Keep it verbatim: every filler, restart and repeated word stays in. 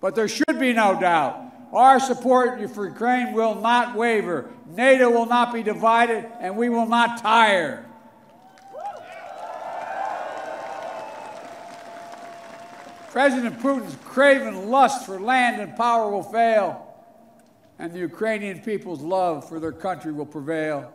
But there should be no doubt. Our support for Ukraine will not waver. NATO will not be divided, and we will not tire. President Putin's craven lust for land and power will fail, and the Ukrainian people's love for their country will prevail.